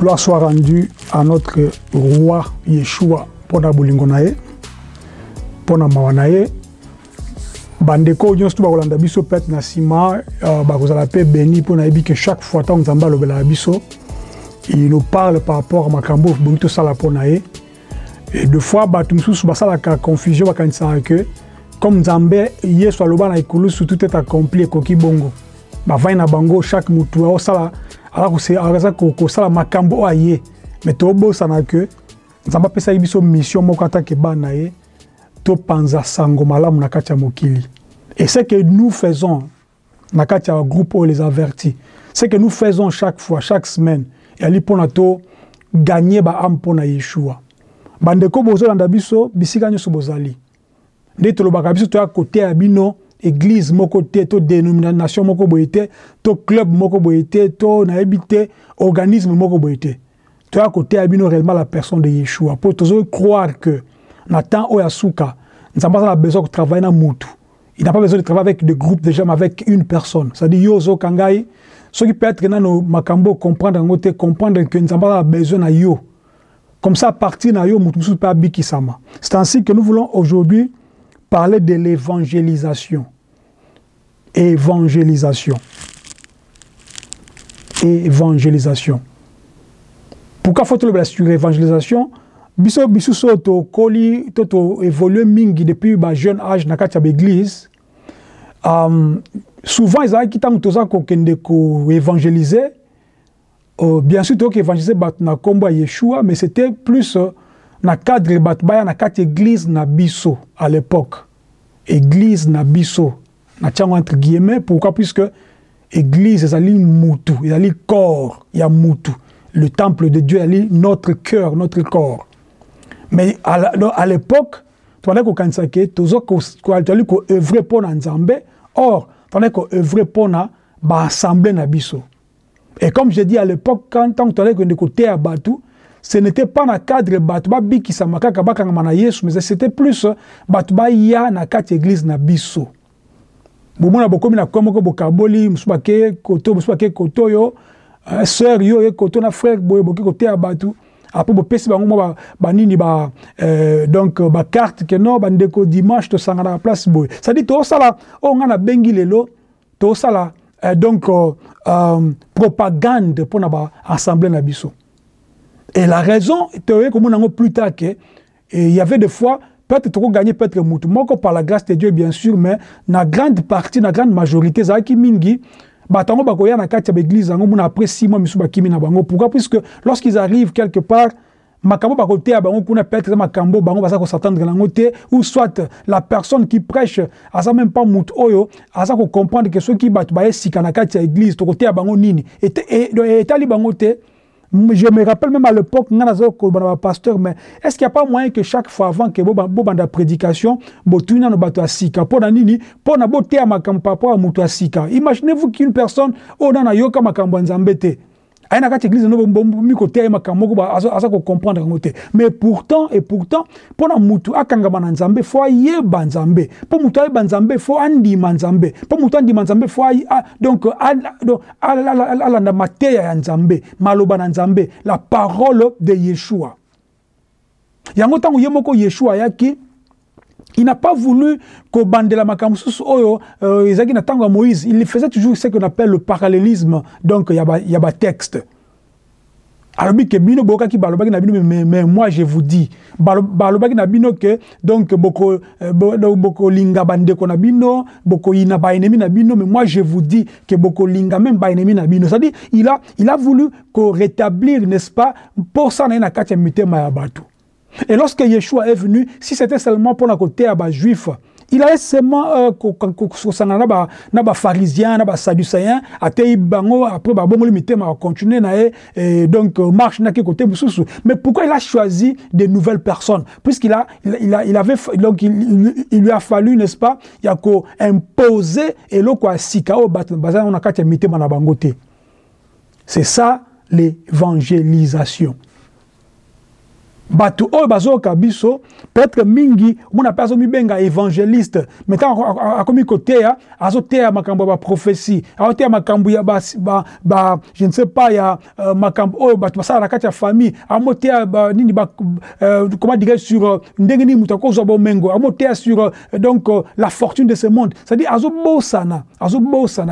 Gloire soit rendue à notre roi Yeshua pour la bolingonae, pour la mawanae. Bandeko nyonso to bakolanda biso pet na sima bakozala pe béni pour na yebi que chaque fois tant nzamba lobela biso il nous parle par rapport à makambo bonito sala ponae et deux fois batumsusu basala ka confusion bakanisa que comme nzambe Yesu aloba na ikulu sur tout est accompli koki bongo ba vai na bango chaque mutu o sala ala ko se araza ko sala makambo aye mais to bosa na que nzamba pesa biso mission moko atake banae to panza sango malamu na katia mokili. Et ce que nous faisons na katia groupe où les avertis, ce que nous faisons chaque fois, chaque semaine, et ali pona to gagner ba am pona Yeshua. Bandeko bozo landa biso bisika nyoso bozali. Ndeto lobaka biso to ya côté abino église moko te, to dénomination moko boyete, to club moko boyete, to na ebité organisme moko boyete. To ya côté abino réellement la personne de Yeshua pour tozo croire que Nathan Oyasuka, nous n'avons pas besoin de travailler dans Moutou. Il n'a pas besoin de travailler avec des groupes de gens, mais avec une personne. C'est-à-dire, Yozo Kangai, ceux qui peuvent être dans nos Makambo, comprendre que nous n'avons pas besoin de Yo. Comme ça, à partir de Yo, nous ne sommes pas Bikisama. C'est ainsi que nous voulons aujourd'hui parler de l'évangélisation. Évangélisation. Évangélisation. Pourquoi faut-il le sur l'évangélisation? Biso soto koli toto évolué mingi depuis ba jeune âge na kati ya l'église. Souvent ils aillent kitango toza ko kende ko évangéliser. Bien sûr to ko évangéliser bat na komba Yeshua, mais c'était plus na cadre bat baya na kati église na biso à l'époque. Église na biso na tiango entre guillemets pourquoi puisque église ezali mutu, ezali corps ya mutu. Le temple de Dieu ezali notre cœur, notre corps. Mais à l'époque, tu as dit qu'on œuvrait pour Nzambe, or, tu as dit qu'on œuvrait pour l'assemblée Nabiso. Et comme je dis à l'époque, quand tu as dit qu'on était à Batu, ce n'était pas dans le cadre de Batu, mais c'était plus Batu, il y a dans quatre églises Nabiso. Beaucoup de gens après bo pesi bango ba banini ba donc ba carte que non ba ndeko dimanche to sanga na place boy ça dit to sala on nga na bengi lelo to sala donc propagande pour na ba assemblée na biso et la raison était comme on plus tard que il y avait des fois peut-être trop gagner peut-être mutu moko par la grâce de Dieu bien sûr mais na grande partie na grande majorité za ki mingi batango bakoya na kati ya l'église ngo muna après 6 mois misu bakimi na bango pourquoi puisque lorsqu'ils arrivent quelque part makambo bakoté ya bango kuna peut-être makambo bango basa ko s'attendre na ngote ou soit la personne qui prêche asa même pas mutu oyo asa ko comprendre que ceux qui bat ba esika na kati ya l'église to koté ya bango nini et tali bango te. Je me rappelle même à l'époque ngana zo ko bana pasteur mais est-ce qu'il y a pas moyen que chaque fois avant que bo banda prédication bo tuina no bato asika pona nini pona bo te makambo papa mutu asika imaginez-vous qu'une personne ona na yoka makambo nzambe te aina kati église no mi ko te makambo ko asa ko comprendre ngote mais pourtant pona mutu akangama na nzambe fo ye banzambe po mutu ye banzambe fo andi manzambe po mutu andi manzambe fo donc ala na mateya ya nzambe maloba na nzambe la parole de Yeshua yango tango yemoko Yeshua yaki il n'a pas voulu qu'au bandela makambo susu oyo ezaki na tango Moïse il faisait toujours ce qu'on appelle le parallélisme donc il y a texte alors que bino boka ki balobaki na bino mais moi je vous dis balobaki na bino que donc boko linga bande ko na bino boko ina ba ennemi na bino mais moi je vous dis que boko linga même ba ennemi na bino ça dit il a voulu qu'on rétablir n'est-ce pas pour ça na kati mutema ya bato. Et lorsque Yeshua est venu, si c'était seulement pour la côté à bas juif, il allait seulement naba pharisien, naba sadducéen, atei bango après babongo limité ma continuer na et donc marche na ki côté mususu. Mais pourquoi il a choisi des nouvelles personnes puisqu'il a il avait donc il lui a fallu n'est-ce pas ya ko imposer et loko asikao bazana on akati mitema na bangote. C'est ça l'évangélisation. Batu oyo bazoka biso peut-être mingi muna personne mibenga évangéliste metan akomi kotea azotea makambo ba prophétie azotea makambo ya ba je ne sais pas ya makambo oyo batu basala kati ya famille amotea ba nini ba comment dire sur ndenge ni mutu akozo ba mengo amotea sur donc la fortune de ce monde, c'est-à-dire azo bosana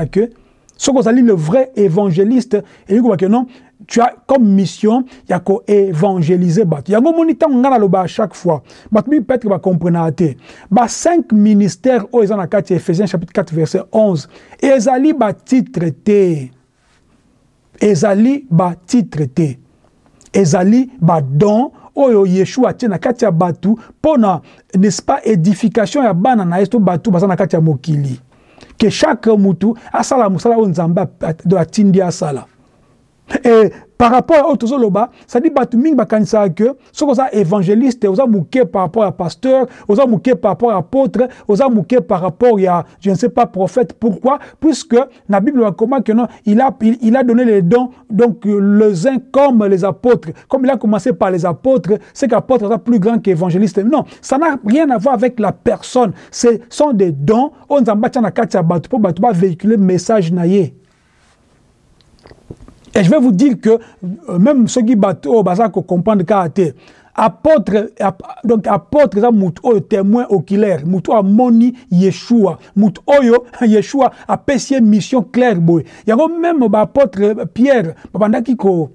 que ce qu'on s'allie le vrai évangéliste et il dit que non. Tu as comme mission, il y a qu'à évangéliser. Il y a un moment où on a à chaque fois. Peut-être que vous comprenez. Cinq ministères, ils ont à Ephésiens chapitre 4, verset 11. Ils allaient titre-té. Ils allaient titre-té. Ils allaient don. Oyo Yeshua tena kati ya batu. Pona, n'est-ce pas, édification ya bana na esto batu basana kati ya mokili. Que chaque mutu asala musala onzamba de la tindi asala. Et par rapport à tout ça dit Batuming Bakansa que ce qu'on a évangéliste, on a mouqué par rapport à pasteur, on a mouqué par rapport à apôtre, on a mouqué par rapport à je ne sais pas prophète. Pourquoi? Puisque la Bible recommande que non, il a donné les dons donc les uns comme les apôtres, comme il a commencé par les apôtres, c'est qu'apôtre sera plus grand qu'évangéliste. Non, ça n'a rien à voir avec la personne. Ce sont des dons. On s'en bat à quatre pour véhiculer le message naïe. Et je vais vous dire que même ceux qui battent au bazar comprendre qu'athée apôtre donc apôtre ça muto témoin oculaire muto amoni Yeshua muto oyo Yeshua a pêché mission claire boy il y a même apôtre Pierre babanda qui qu'on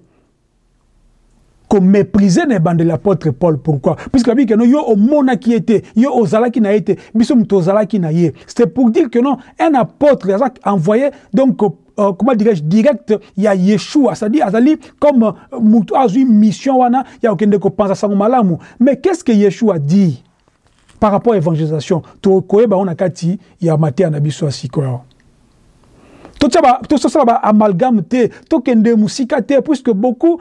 méprisait les bandes de l'apôtre Paul. Pourquoi? Puisque la Bible que non, yo au mona qui était, yo au zala qui n'a été, biso muto zala qui n'a été. C'était pour dire que non, un apôtre envoyé donc comment dirais-je direct, il y a Yeshua, c'est-à-dire Azali comme muto a une mission wana, il y a aucun de pense à ça malamu. Mais qu'est-ce que Yeshua dit par rapport à l'évangélisation? To koye ba ona kati ya maté na biso asikoya. Tout ça, c'est amalgame, tout ce qui est musique, puisque beaucoup,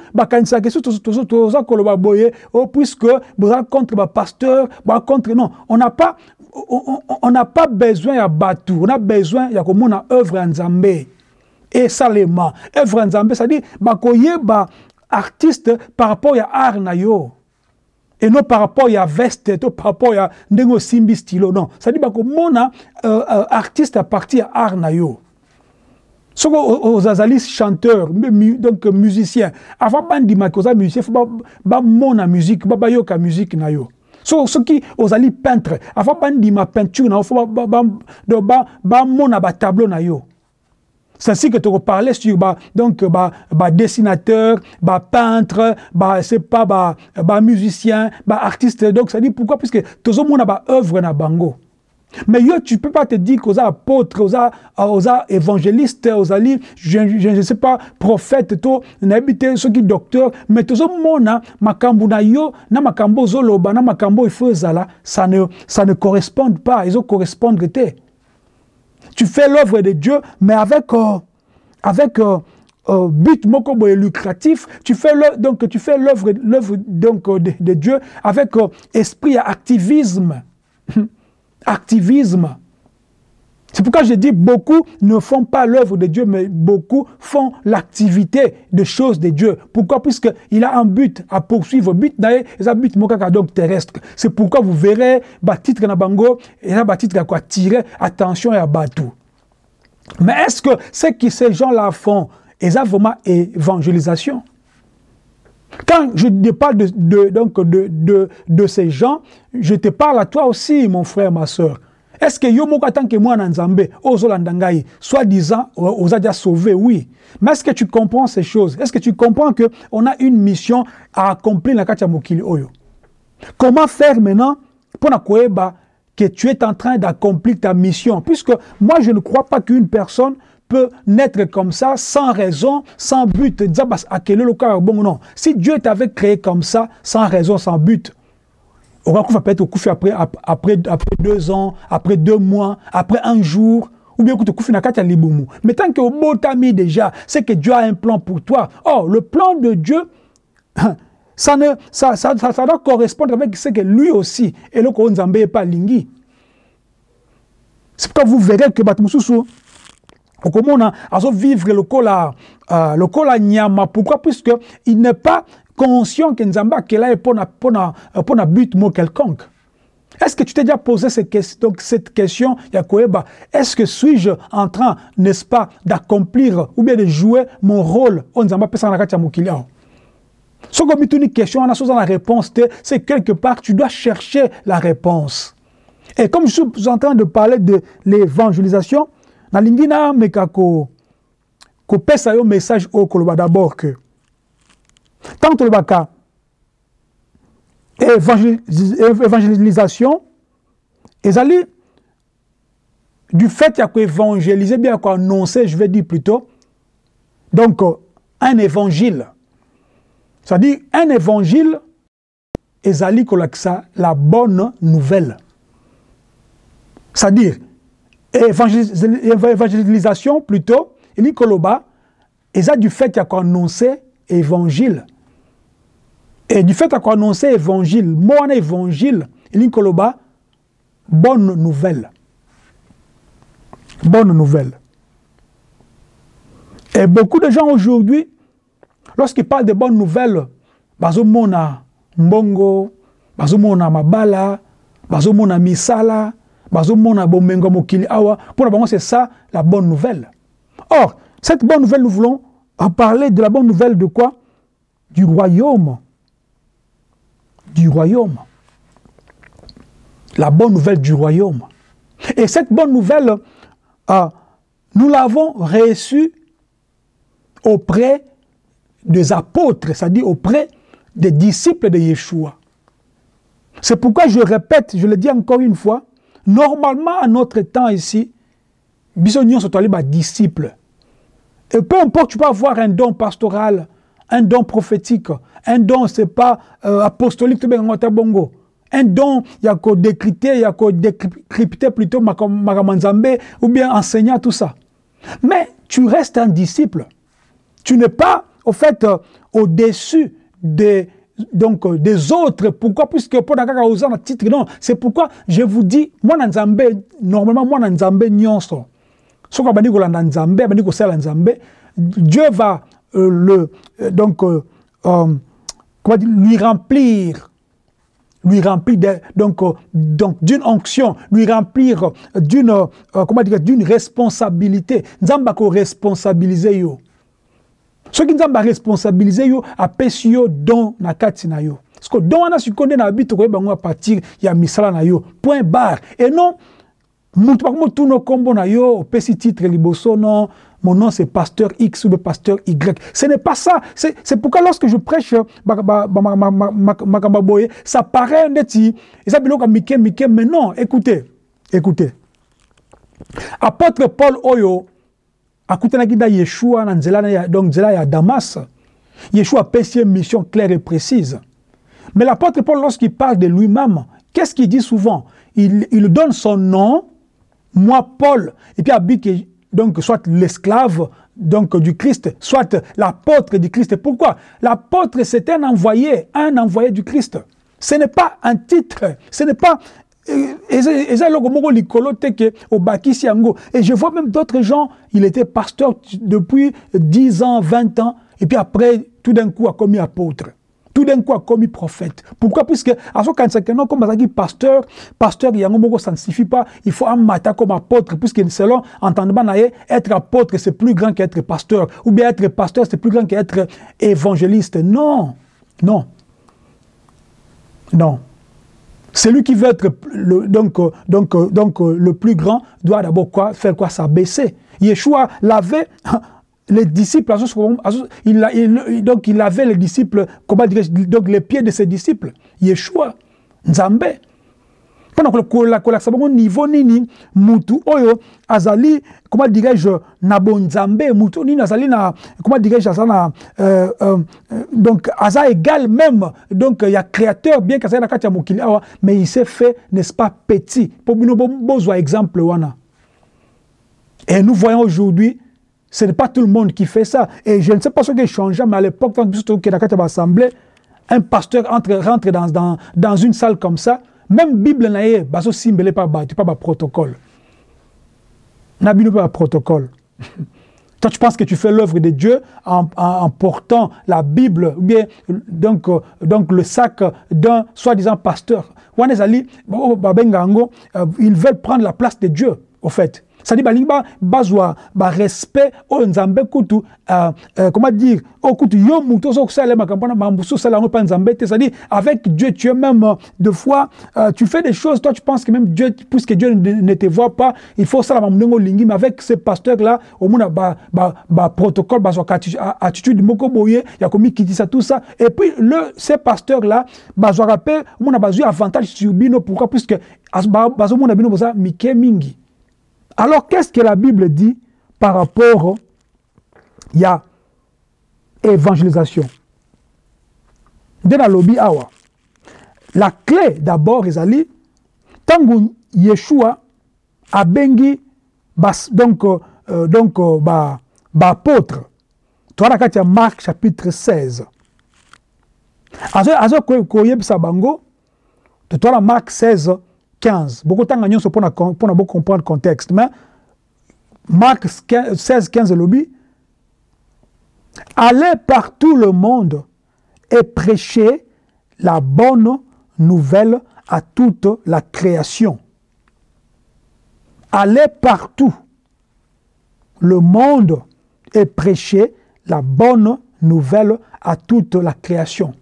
puisque vous êtes contre le pasteur, vous êtes contre. Non, on n'a pas besoin de battre, on a besoin de faire œuvre en Zambé. Et salement, œuvre en Zambé, c'est-à-dire, qu'il y a artiste par rapport à l'art. Et non par rapport à veste, par rapport à Ndengo Simbi Stylo. Non, c'est-à-dire qu'on a artiste à partir à l'art. Si aux azalistes chanteurs, donc musiciens, avant bandi makosa musicien, faut ba mona musique, ba yoka musique na yo. Ceux qui aux ali peintres, avant bandi ma peinture na faut ba mona ba tableau na yo. C'est ainsi que tu reparlais sur donc bah dessinateur, bah peintre, bah c'est pas bah musicien, bah artiste. Donc ça dit pourquoi? Puisque tout le monde a ba œuvre na bango. Mais yo, tu ne peux pas te dire qu'aux apôtres, aux évangélistes, aux alliés, je ne sais pas, prophètes, tout, n'habitez ceux qui docteurs, mais tout le monde, ça ne correspond pas, ils ont correspondre. Tu fais l'œuvre de Dieu, mais avec but mokobo est lucratif, tu fais l'œuvre de Dieu avec esprit à activisme. Activisme. C'est pourquoi je dis beaucoup ne font pas l'œuvre de Dieu, mais beaucoup font l'activité de choses de Dieu. Pourquoi? Puisque il a un but à poursuivre. But d'ailleurs, c'est un but donc terrestre. C'est pourquoi vous verrez titre na bango et là titre à quoi tirer attention et à batu. Mais est-ce que ce que ces gens-là font, ils ont vraiment évangélisation? Quand je te parle de ces gens, je te parle à toi aussi, mon frère, ma soeur. Est-ce que yo moka tant que moi en Zambé, ozolandangai, soi-disant, osadia sauvé, oui. Mais est-ce que tu comprends ces choses? Est-ce que tu comprends que on a une mission à accomplir la katia mokili oyo? Comment faire maintenant pour nakoeba que tu es en train d'accomplir ta mission? Puisque moi, je ne crois pas qu'une personne peut naître comme ça, sans raison, sans but. Non. Si Dieu t'avait créé comme ça, sans raison, sans but, on va peut-être couper après 2 ans, après 2 mois, après 1 jour, ou bien tu coupes nakata libumu. Mais tant que au mot ami déjà, c'est que Dieu a un plan pour toi. Or, le plan de Dieu, ça doit correspondre avec ce que lui aussi, et le qu'on n'zambé pas lingi. C'est pourquoi vous verrez que Batmususu, comment on a vivre le cola nyama? Pourquoi? Puisque il n'est pas conscient que Nzamba qui est là pour un but mot quelconque. Est-ce que tu t'es déjà posé cette question, Yakoeba? Est-ce que suis-je en train, n'est-ce pas, d'accomplir ou bien de jouer mon rôle on Nzamba pesa na kati ya mukilao? Si tu as une question, la réponse, c'est quelque part, tu dois chercher la réponse. Et comme je suis en train de parler de l'évangélisation, na lingina mekako ko pesa yo message au koloba d'abord que tant le baka évangélisation ezali du fait ya ko évangéliser bien ko annoncer, je vais dire plutôt donc un évangile. C'est-à-dire un évangile ezali kolaksa la bonne nouvelle. C'est-à-dire évangélisation plutôt, il dit koloba, et ça du fait qu'il y a qu'on annonce évangile. Et du fait qu'il y a qu'on annonce évangile, mon évangile, il dit koloba, bonne nouvelle. Bonne nouvelle. Et beaucoup de gens aujourd'hui, lorsqu'ils parlent de bonnes nouvelles, bazomona mbongo, bazomona mabala, bazomona misala, pour nous, c'est ça la bonne nouvelle. Or, cette bonne nouvelle, nous voulons en parler de la bonne nouvelle de quoi? Du royaume. Du royaume. La bonne nouvelle du royaume. Et cette bonne nouvelle, nous l'avons reçue auprès des apôtres, c'est-à-dire auprès des disciples de Yeshua. C'est pourquoi je répète, je le dis encore une fois, normalement, à notre temps ici, bisognon sont allés par disciples. Et peu importe, tu peux avoir un don pastoral, un don prophétique, un don, c'est pas apostolique, un don, il y a qu'à décrypter, il y a qu'à décrypter plutôt, Makamanzambe, ou bien enseignant, tout ça. Mais tu restes un disciple. Tu n'es pas, au fait, au-dessus des autres. Pourquoi? Puisque pour Nakaka Oza, le titre, non. C'est pourquoi je vous dis, moi, Nanzambe, normalement, moi, Nanzambe, Nyonso. Si on dit qu'on Nanzambe, on dit qu'on sait Nanzambe, Dieu va lui remplir d'une onction, lui remplir d'une responsabilité. Nzamba ko responsabiliser yo. Ce qui nous a responsabilisé, c'est le don na kati na yo. Parce que don na sukonde na bito ko bango partir ya misala na yo. Point barre. Et non, mutu bakomo tuno kombo na yo, opesi titre liboso non, mon nom c'est pasteur X ou pasteur Y. Ce n'est pas ça. C'est pourquoi lorsque je prêche Makambaboye, ça paraît neti, et ça biloka mike mais non, écoutez. Apôtre Paul oyo akutana kida Yeshua na nzela ya donc nzela ya Damas. Yeshua a pêché une mission claire et précise. Mais l'apôtre Paul, lorsqu'il parle de lui-même, qu'est-ce qu'il dit souvent? Il donne son nom, moi Paul, et puis habite donc soit l'esclave donc du Christ, soit l'apôtre du Christ. Pourquoi? L'apôtre c'est un envoyé du Christ. Ce n'est pas un titre, ce n'est pas et je vois même d'autres gens, il était pasteur depuis 10 ans, 20 ans, et puis après, tout d'un coup, a commis apôtre. Tout d'un coup, a commis prophète. Pourquoi? Puisque, à ce moment-là, comme on dit pasteur, ça ne suffit pas, il faut un matin comme apôtre, puisque selon l'entendement, être apôtre, c'est plus grand qu'être pasteur, ou bien être pasteur, c'est plus grand qu'être évangéliste. Non, non, non. Celui qui veut être le plus grand doit d'abord faire quoi? S'abaisser. Yeshua l'avait, les disciples, donc il avait les disciples, comment dirais-je, donc les pieds de ses disciples. Yeshua, Nzambe. Pendant que le niveau nini, mutu oyo, azali, comment dirais-je, nabo Nzambe, mutu nini, azali na, comment dirais-je, donc, aza égal même, donc, il y a créateur, bien qu'aza na kati ya mukili awa, mais il s'est fait, n'est-ce pas, petit. Pour nous, besoin exemple, wana. Et nous voyons aujourd'hui, ce n'est pas tout le monde qui fait ça. Et je ne sais pas ce qui change, mais à l'époque, quand nous sommes dans une assemblée, un pasteur rentre dans une salle comme ça. Même Bible n'a pas simbelé par protocole. N'a pas protocole. Toi, tu penses que tu fais l'œuvre de Dieu en portant la Bible, ou bien donc le sac d'un soi-disant pasteur. Ils veulent prendre la place de Dieu, au fait. Ça dit, respect au Nzambe Kutu, comment dire, au Kutu Yomuto, c'est-à-dire, avec Dieu, tu es même, des fois, tu fais des choses, toi, tu penses que même Dieu, puisque Dieu ne te voit pas, il faut ça, mais avec ces pasteurs-là, au moins, protocole, attitude, il y a commis qui dit ça, tout ça, et puis, ces pasteurs-là, on a eu avantage sur Bino, pourquoi? Puisque, on a eu Mike Mingi. Alors, qu'est-ce que la Bible dit par rapport à l'évangélisation? Dans la lobby, la clé d'abord, les alliés, tant que Yeshua a bengi apôtre, tu as la Marc chapitre 16. Azo koyeb sabango, tu as la Marc 16. 15. Beaucoup de temps pour comprendre le contexte. Mais Marc 16, 15 lobby. Allez par tout le monde et prêchez la bonne nouvelle à toute la création. Allez partout le monde et prêchez la bonne nouvelle à toute la création.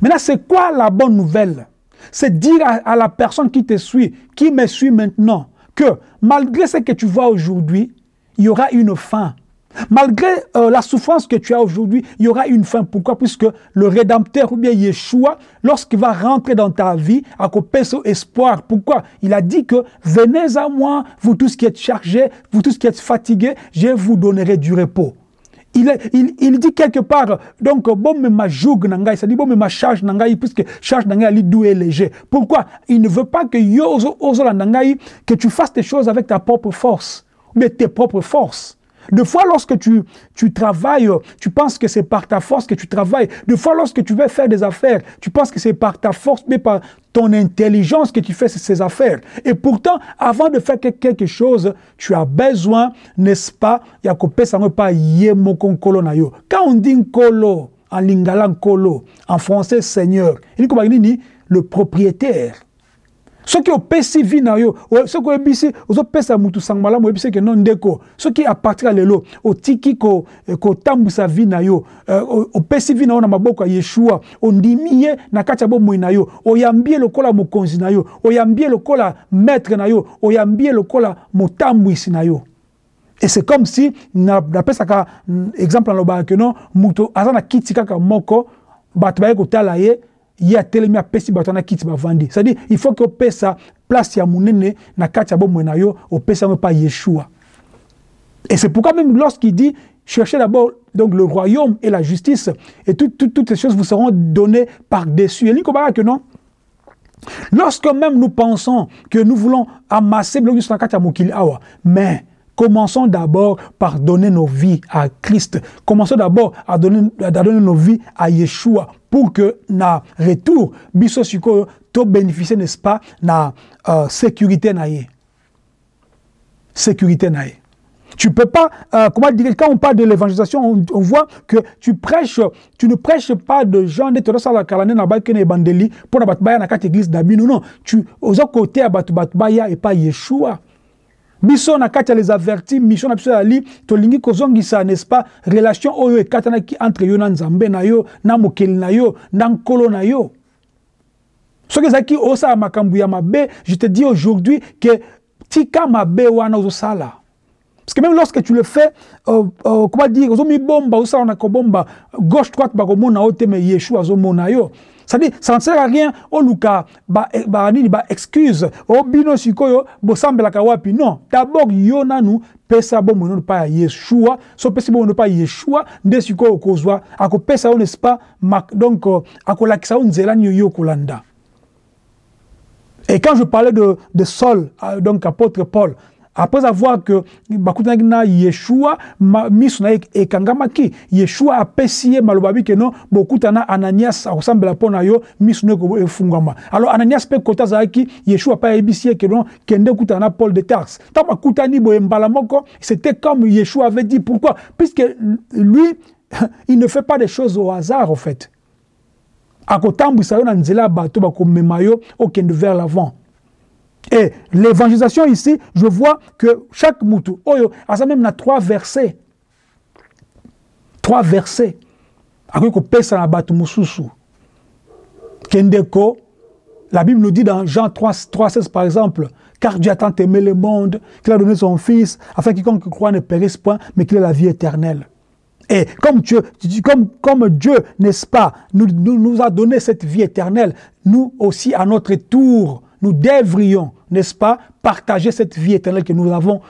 Maintenant, c'est quoi la bonne nouvelle? C'est dire à la personne qui te suit, qui me suit maintenant, que malgré ce que tu vois aujourd'hui, il y aura une fin. Malgré la souffrance que tu as aujourd'hui, il y aura une fin. Pourquoi? Puisque le Rédempteur ou bien Yeshua, lorsqu'il va rentrer dans ta vie, a coupé son espoir. Pourquoi? Il a dit que « Venez à moi, vous tous qui êtes chargés, vous tous qui êtes fatigués, je vous donnerai du repos. » Il dit quelque part, donc, bon, mais ma joug nangai, ça dit, bon, mais ma charge nangai, puisque charge nangai, elle doux et léger. Pourquoi? Il ne veut pas que que tu fasses des choses avec ta propre force, mais tes propres forces. Des fois, lorsque tu travailles, tu penses que c'est par ta force que tu travailles. Des fois, lorsque tu veux faire des affaires, tu penses que c'est par ta force, mais par ton intelligence que tu fais ces affaires. Et pourtant, avant de faire quelque chose, tu as besoin, n'est-ce pas, quand on dit nkolo, en lingala nkolo, en français seigneur, il dit le propriétaire. Ceux qui ont péci vinayo, ceux qui ont péci, ils ont péci à mutu sangmalam, ils ont péci que non déco. Ceux qui appartiennent à l'élo, au tiki ko tambu sa vinayo, au péci vinayo na maboko Yeshua, on dimiye na kachabo moinayo, o yambie le kola mo konzinayo, o yambie le kola maître nayo, o yambie le kola mo tambu isinayo. Et c'est comme si na péci ka exemple en loba que non mutu azana kitika ka moko batbaye ko talaye. Il y a tellement de personnes qui sont vendues. C'est-à-dire, il faut que les personnes place à mon nez, na kati abo monayo, au personne pas Yeshua. Et c'est pourquoi même lorsqu'il dit cherchez d'abord donc le royaume et la justice et toutes ces choses vous seront données par-dessus. Et lui compara que non. Lorsque même nous pensons que nous voulons amasser blogu sur kati amokil awa, mais commençons d'abord par donner nos vies à Christ. Commençons d'abord à donner nos vies à Yeshua pour que, na retour, biso siko to bénéficier, n'est-ce pas, na sécurité naïe. Sécurité naïe. Tu peux pas, comment dire, quand on parle de l'évangélisation, on voit que tu prêches, tu ne prêches pas de gens de Torosa la Kalane na Bakene Bandeli pour la Batbaya na Kat Église d'Abino. Non, tu, aux autres côtés à Batbaya et pas Yeshua. Biso na kati les avertis, mission na biso ali tolingi kozongisa, n'est-ce pas, relation oyo ekatana ki entre yo na Nzambe na yo, na mokeli na yo, na nkolo na yo. Soki ezaki osa makambo ya mabe, je te dis aujourd'hui que tika mabe wana ozosala. Parce que même lorsque tu le fais, comment dire, ozomi bomba osa na kobomba, gauche droite ba komona ote me Yeshua azomona yo. C'est-à-dire, ça ne sert à rien, au Luka, excuse, au Bino Sikoyo, Bosambe la Kawapi. Non, d'abord, Yonanu, Pesa bon ne pas Yeshua, so Pesa bon ne pas Yeshua, Ndesiko Kozwa, Ako Pesa n'est-ce pas, donc, Ako Laksaon Zelan Yokolanda. Et quand je parlais de Saul, donc apôtre Paul, Après avoir que bakutangina Yeshua misunaik ekangamaki Yeshua apesiye malobabi que non beaucoup tana Ananias ressemble à ponayo misuneko efungama. Alors Ananias pe kota zaki Yeshua pa ebisiye que non kende kutana Paul de Tarse. Tamba kutani boembalamoko, c'était comme Yeshua avait dit. Pourquoi? Puisque lui il ne fait pas des choses au hasard en fait. Akotambu sayo na nzela bato bakomemayo okende vers l'avant. Et l'évangélisation ici, je vois que chaque moutou, oyo, à ça même, il y a trois versets. Trois versets. Après qu'on pèse à la batte moussoussou. Kendeko, la Bible nous dit dans Jean 3,16 par exemple, car Dieu a tant aimé le monde, qu'il a donné son Fils, afin que quiconque croit ne périsse point, mais qu'il ait la vie éternelle. Et comme Dieu, n'est-ce pas, nous a donné cette vie éternelle, nous aussi, à notre tour, nous devrions, n'est-ce pas, partager cette vie éternelle que nous avons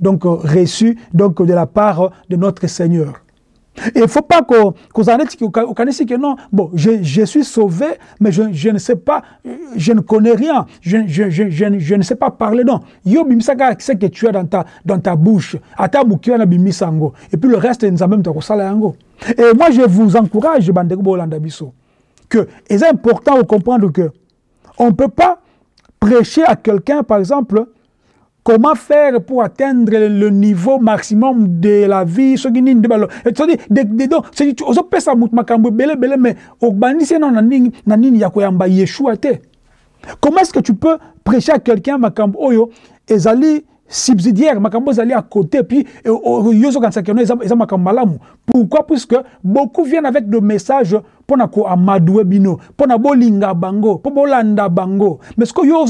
donc reçue donc, de la part de notre Seigneur. Et il ne faut pas qu'on dise que non, bon, je suis sauvé, mais je ne sais pas, je ne connais rien, je ne sais pas parler, non. Yo bimisaka ce que tu as dans ta bouche, ata mukiana bimisango, et puis le reste nous a même ta kosala yango. Et moi je vous encourage, bandeko bolanda biso, que c'est important de comprendre que on ne peut pas prêcher à quelqu'un, par exemple, comment faire pour atteindre le niveau maximum de la vie. Ce qui n'est pas le cas. Comment est-ce que tu peux prêcher à quelqu'un et aller subsidiaire, aller à côté, puis pourquoi? Parce que beaucoup viennent avec des messages pour nako amadoué bino, pour nabo linga bango, pour bolanda bango. Mais ce que yo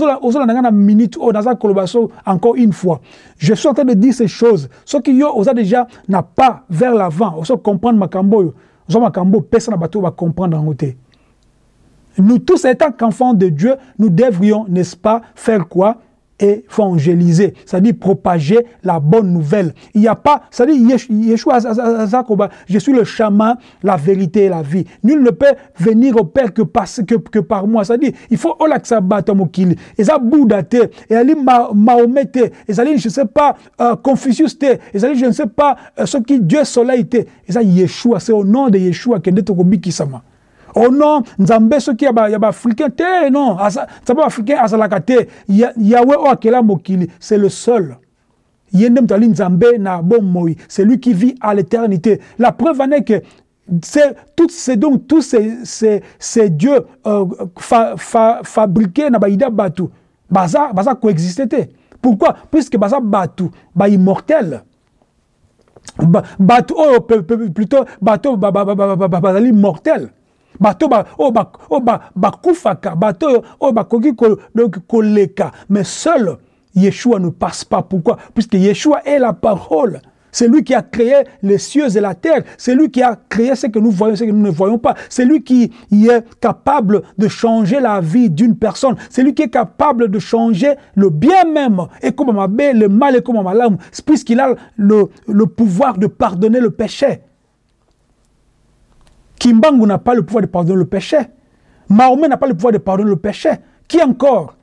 na minute o dans sa collaboration encore une fois, je suis en train de dire ces choses. Ce qui yo osa déjà n'a pas vers l'avant, osa comprendre makambo yo, osa makambo personne na bato va comprendre en côté. Nous tous étant qu'enfants de Dieu, nous devrions, n'est-ce pas, faire quoi? Évangéliser, c'est-à-dire propager la bonne nouvelle. Il n'y a pas, c'est-à-dire Yeshua, je suis le chemin, la vérité et la vie. Nul ne peut venir au Père que par moi. C'est-à-dire, il faut olaxabatamokili, et ça Bouddha te, et ali Mahomet te, et ça je ne sais pas Confucius te, et ça je ne sais pas ce qui Dieu soleil te, et ça Yeshua, c'est au nom de Yeshua que ndetokobi kisama. Oh non, nous avons ce qui est africain, non, c'est pas africain, c'est le seul. C'est lui qui vit à l'éternité. La preuve en est que tous ces dieux fabriqués dans Baïda Batou, baza coexistaient. Pourquoi? Puisque baza Batou, ba immortel. Batou, plutôt, bateau, bazali mortel. Bato ba oh ba oh ba bakufaka bato oh bakoki koleka, mais seul Yeshua ne passe pas. Pourquoi? Puisque Yeshua est la parole. C'est lui qui a créé les cieux et la terre. C'est lui qui a créé ce que nous voyons, ce que nous ne voyons pas. C'est lui qui est capable de changer la vie d'une personne. C'est lui qui est capable de changer le bien même. Et comme ma belle, le mal et comme ma lame. Puisqu'il a le pouvoir de pardonner le péché. Kimbangu n'a pas le pouvoir de pardonner le péché. Mahomet n'a pas le pouvoir de pardonner le péché. Qui encore?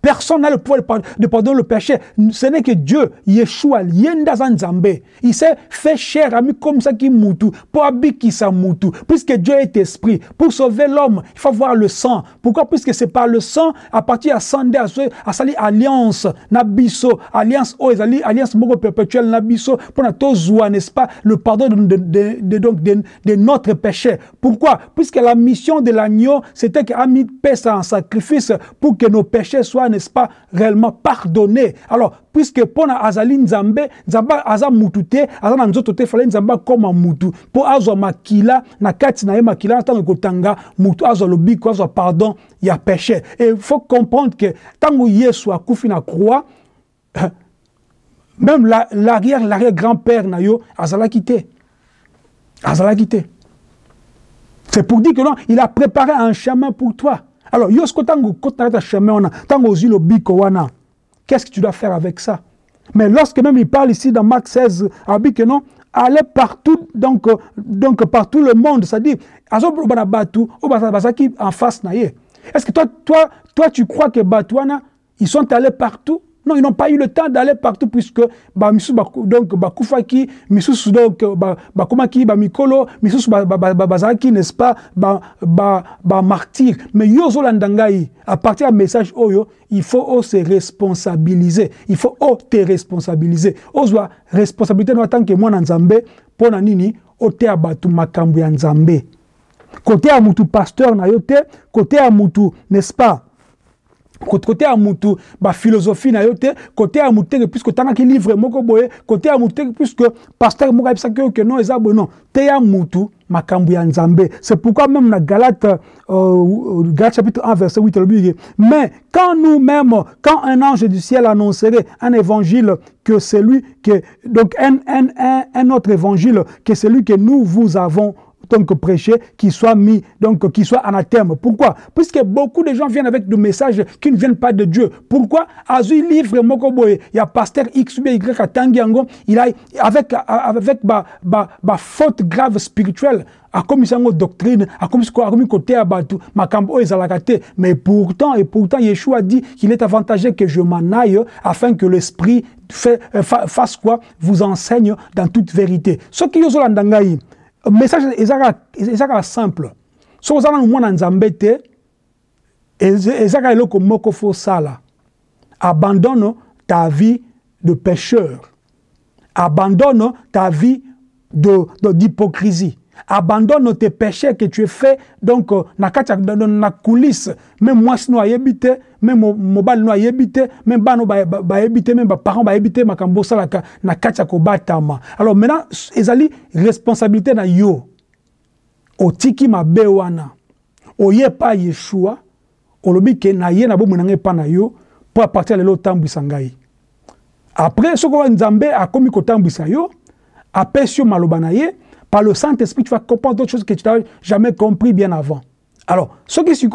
Personne n'a le pouvoir de pardonner le péché. Ce n'est que Dieu, Yeshua, Yenda Zanzambe. Il s'est fait cher, ami comme ça qui moutou, pour abiki sa moutou. Puisque Dieu est esprit, pour sauver l'homme, il faut voir le sang. Pourquoi? Puisque c'est par le sang, à partir à Sandé, à Sali, alliance, Nabiso, alliance Oezali, alliance Mogo perpétuelle, Nabiso, pour Natozoua, n'est-ce pas, le pardon de notre péché. Pourquoi? Puisque la mission de l'agneau, c'était qu'Ami pèse en sacrifice pour que nos péchés soient, n'est-ce pas, réellement pardonné. Alors, puisque pona azali nzambe, nzamba aza mutute, aza na nzoto te fale nzamba koma mutu. Po azo makila, na kati na ye makila, na tango kotanga, mutu azo lobiko, azo pardon, ya péché. Et il faut comprendre que tango Yesu akufi na croix, même l'arrière grand-père na yo, azala kite. Azala kite. C'est pour dire que non, il a préparé un chemin pour toi. Alors, yosko tango kotarata chemin, tango zilo biko wana. Qu'est-ce que tu dois faire avec ça? Mais lorsque même il parle ici dans Marc 16, Abi que non, aller partout, donc partout le monde, c'est-à-dire, azobo banabatu, obasabasaki en face naie. Est-ce que toi tu crois que Batouana, ils sont allés partout? Non, ils n'ont pas eu le temps d'aller partout puisque donc Bakufaki, Misusu donc Bakomaki, Bamikolo, Misusu Bazaki, n'est-ce pas, martyr. Mais Yozo Landangai, à partir d'un message Oyo, il faut se responsabiliser. Il faut te responsabiliser. Ozoa responsabilité en tant que moi Nzambe, pour Nanini, Ote Abatu Makambu Nzambe. Côté à Moutou pasteur Nayote, côté à Moutou, n'est-ce pas? Côté à Moutou, bah philosophie Nayote, côté à Moutou, puisque tant qu'il livre Moko Boye, côté à Moutou, puisque pasteur Mouka Ipsakyo que non, Ezabo non, Té à Moutou, Makambu ya Nzambe. C'est pourquoi même la Galate chapitre 1, verset 8, le but, mais quand nous-mêmes, quand un ange du ciel annoncerait un évangile que celui que, donc un autre évangile que celui que nous vous avons donc prêcher, qui soit mis, donc qui soit anathème. Pourquoi? Puisque beaucoup de gens viennent avec des messages qui ne viennent pas de Dieu. Pourquoi? Azui livre Mokoboye, il y a pasteur X ou Y à Tangiango, il a avec faute grave spirituelle. A comme ça doctrine, a comme côté à Batou, Makambo et Zalakate. Mais pourtant, Yeshua dit qu'il est avantageux que je m'en aille afin que l'esprit fasse quoi? Vous enseigne dans toute vérité. Ce qui est l'andangaï. Le message est simple. Si vous avez un monde en Zambété, abandonne ta vie de pécheur. Abandonne ta vie d'hypocrisie. Abandonne tes péchés que tu as fait. Donc, dans la coulisse, même moi, si nous avons habité, même mon bal nous a habité, même bano ba habité, même parents ba habité, ma kambo salaka na kacha ko batama. Alors maintenant, ezali responsabilité na yo. Otiki ma bewana. Oye pa Yeshua, olobi ke na ye na bo munange pa na yo pour partir le lotambu sangai. Après ce qu'on Nzambe a komi ko tambisa yo, apesio maloba na ye, par le Saint-Esprit tu vas comprendre d'autres choses que tu n'avais jamais compris bien avant. Alors, ceux qui sont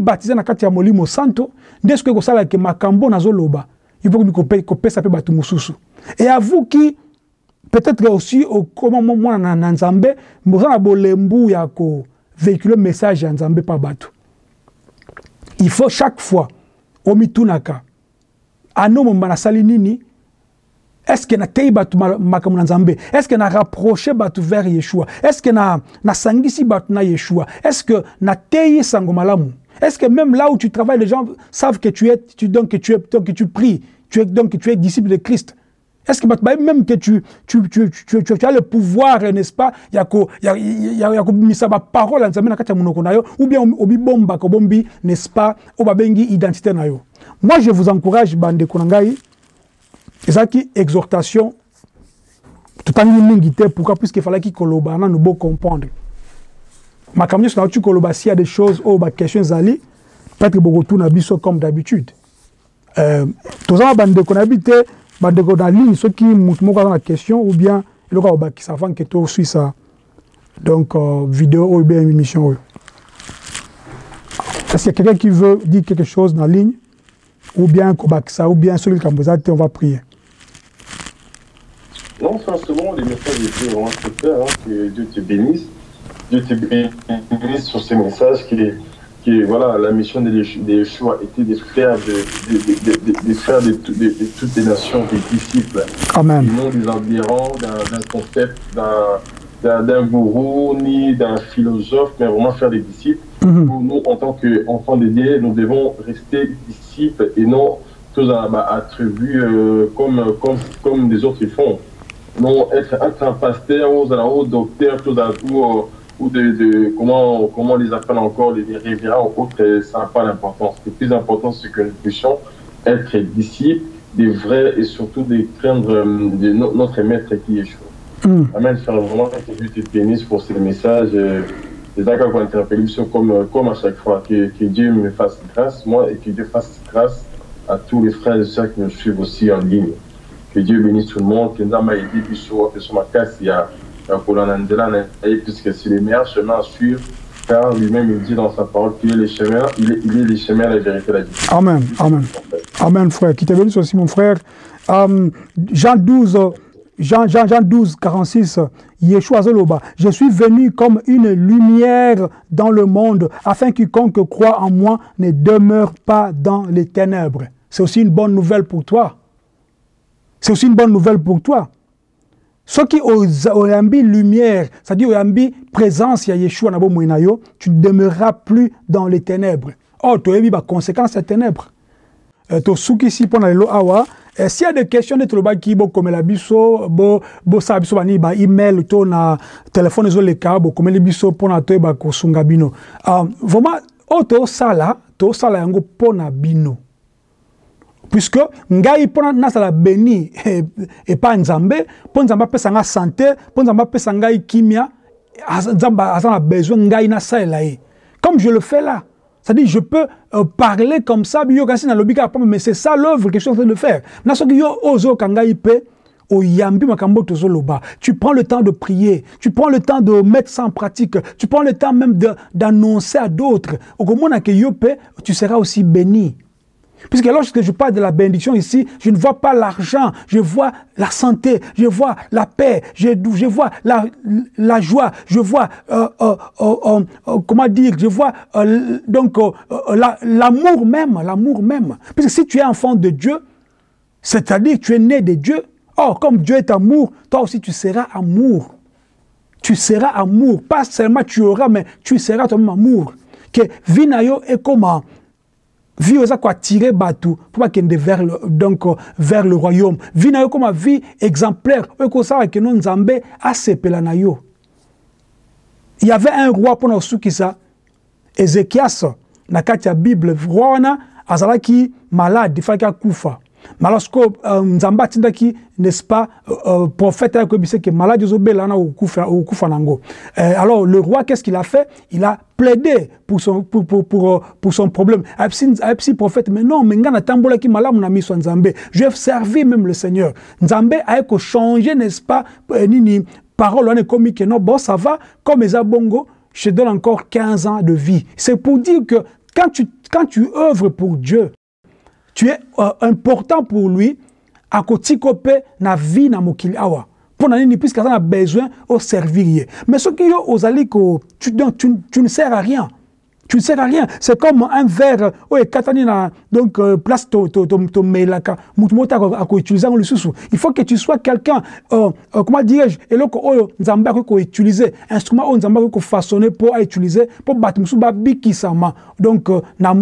baptisés dans le Molimo Santo, dès que vous savez que Makambo n'a pas loba, il faut que ça peut battre Moussousou. Et à vous qui, peut-être aussi, comment moi, en Zambé, vous avez véhiculé le message en Zambé par battre. Il faut chaque fois, au Mitunaka, à nous, on a salinini. Est-ce que na tei batu makamu Nzambe? Est-ce que na rapproché batu vers Yeshua? Est-ce que na sangisi batu na Yeshua? Est-ce que na tei sangomalamu? Est-ce que même là où tu travailles, les gens savent que tu pries, tu es disciple de Christ? Est-ce que même que tu as le pouvoir, n'est-ce pas? Yako yako misaba parole Nzambe na kati ya munoko na yo ou bien obibomba ko bombi, n'est-ce pas? Obabengi identité na yo. Moi je vous encourage bande konangai. Et ça qui exhortation, tout en l'unité, pourquoi? Puisqu'il fallait qu'il coloba, on a nous beau comprendre. Ma camion, c'est là où tu coloba, s'il y a des choses, ou des questions, peut-être beaucoup tout n'a biso comme d'habitude. Tout ça, bande qu'on habite, bande qu'on a ligne, ceux qui m'ont dans la question, ou bien, le gars qui savent que tout suit ça. Donc, vidéo ou bien émission. Est-ce qu'il y a quelqu'un qui veut dire quelque chose dans la ligne? Ou bien Kobaksa, ou bien celui qui vous a dit, on va prier. Non, sincèrement, les messages étaient vraiment super. Hein, que Dieu te bénisse. Dieu te bénisse sur ces messages. Voilà, la mission des Yeshua était de faire de toutes les nations des disciples. Amen. Et non des adhérents d'un concept, d'un gourou, ni d'un philosophe, mais vraiment faire des disciples. Nous, en tant qu'enfants de Dieu, nous devons rester disciples et non tous attribués comme les autres font. Non, être un pasteur ou un docteur, tout à coup, ou comment on les appelle encore, les révérends ou autres, ça n'a pas d'importance. Le plus important, c'est que nous puissions être disciples, des vrais et surtout de craindre notre maître qui est chaud. Amen. Frère, vraiment, que Dieu te bénisse pour ces messages. C'est d'accord qu'on interpelle comme à chaque fois, que Dieu me fasse grâce, moi, et que Dieu fasse grâce à tous les frères et sœurs qui nous suivent aussi en ligne. Que Dieu bénisse tout le monde, que nous avons aidé, que sur ma casse, il y a Kolonandela, puisque c'est le meilleur chemin à suivre, car lui-même il dit dans sa parole qu'il est le chemin, il est le chemin, la vérité, la vie. Amen, amen. Amen, frère. Qui te bénisse aussi, mon frère. Jean 12, 46, Yeshua Zoloba, je suis venu comme une lumière dans le monde, afin que quiconque croit en moi ne demeure pas dans les ténèbres. c'est aussi une bonne nouvelle pour toi. C'est aussi une bonne nouvelle pour toi. Ce qui est lumière, c'est-à-dire présence, il y a Yeshua, tu ne demeureras plus dans les ténèbres. Oh, tu as vu la conséquence des ténèbres. S'il y a des questions de qui comme la biso, email, téléphone, vraiment, tu as puisque ngai pona na sala béni et pas nzambe pona nzamba pesa nga santé pona nzamba pesa ngai kimia nzamba azana besoin ngai na sala e comme je le fais là, c'est-à-dire je peux parler comme ça bio kasi na lobika pas mais c'est ça l'œuvre que je suis en train de faire na soki yo ozo kangai pe o yambi makambo tozo loba. Tu prends le temps de prier, tu prends le temps de mettre ça en pratique, tu prends le temps même d'annoncer à d'autres au moment que yo pe tu seras aussi béni. Puisque lorsque je parle de la bénédiction ici, je ne vois pas l'argent, je vois la santé, je vois la paix, je vois la joie, je vois, comment dire, je vois donc l'amour même, l'amour même. Puisque si tu es enfant de Dieu, c'est-à-dire que tu es né de Dieu, or comme Dieu est amour, toi aussi tu seras amour. Tu seras amour, pas seulement tu auras, mais tu seras toi-même amour. Que Vinayo est comment? Vie osa quoi tirer batou pour pas qu'elle vers le donc vers le royaume vie na yo comme vie exemplaire eko ça que non nzambe a sepela na yo. Il y avait un roi pendant souki ça Ézéchias na kati ya Bible roi na azalaki malade faka kufa malosko nzamba tindaki n'est-ce pas prophète a kobise que malade ozobela na okufa nango. Alors le roi qu'est-ce qu'il a fait? Il a plaidé pour son problème. Apsi prophète mais non mais ngana tambola ki malamu na miso nzambe. Je vais servir même le Seigneur. Nzambe a ko changer n'est-ce pas nini parole on est comme que non bon ça va comme ezabongo je donne encore 15 ans de vie. C'est pour dire que quand tu œuvres pour Dieu, tu es important pour lui à côté na vie na mokili awa pour nani puisque ça a besoin au servir mais ce qui yo osali ko tu ne sers à rien, tu ne sers à rien. C'est comme un verre ouais katani na donc place to melaka mutumota a ko utiliser le susu. Il faut que tu sois quelqu'un comment dirais-je eloko oyo nzamba ko utiliser instrument oyo nzamba ko façonner pour utiliser pour battre musu ba bikisama donc na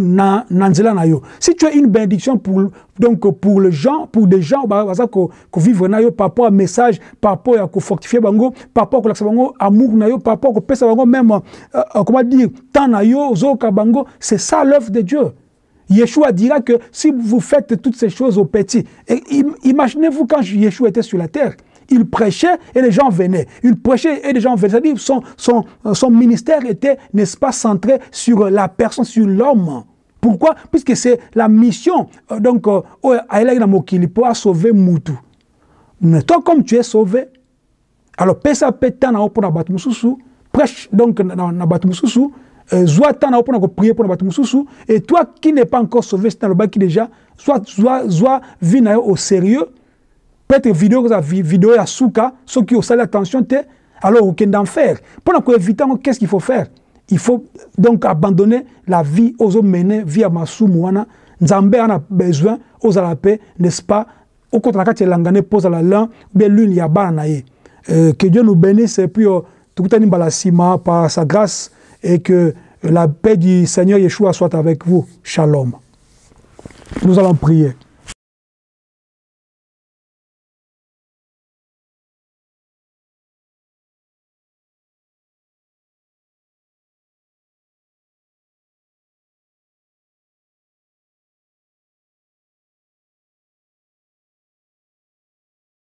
nzela na yo. Si tu as une bénédiction pour donc pour les gens, pour des gens bah ça ko vivre na yo par rapport à message, par rapport à ko fortifier bango, par rapport ko laksa bango amour na yo, par rapport ko pesa bango même comment dire temps na yo. C'est ça l'œuvre de Dieu. Yeshua dira que si vous faites toutes ces choses aux petits, imaginez-vous quand Yeshua était sur la terre, il prêchait et les gens venaient. Il prêchait et les gens venaient. C'est-à-dire son ministère était, n'est-ce pas, centré sur la personne, sur l'homme. Pourquoi? Puisque c'est la mission. Donc, il pourra sauver Moutou. Mais toi, comme tu es sauvé, alors, prêche donc na Batumususu. Soit tu as pour prier pour battre mususu et toi qui n'es pas encore sauvé c'est dans le bas qui déjà soit vinayo au sérieux peut-être vidéo ya souka ceux qui ont ça l'attention t'es alors aucun d'enfer pour qu'on éviter qu'est-ce qu'il faut faire? Il faut donc abandonner la vie aux hommes menés via masumuana nzambe a besoin aux la paix n'est-ce pas au contre la carte langane pose la lan bien lune ya banaye que Dieu nous bénisse et puis tout ani balasima par sa grâce. Et que la paix du Seigneur Yeshua soit avec vous. Shalom. Nous allons prier.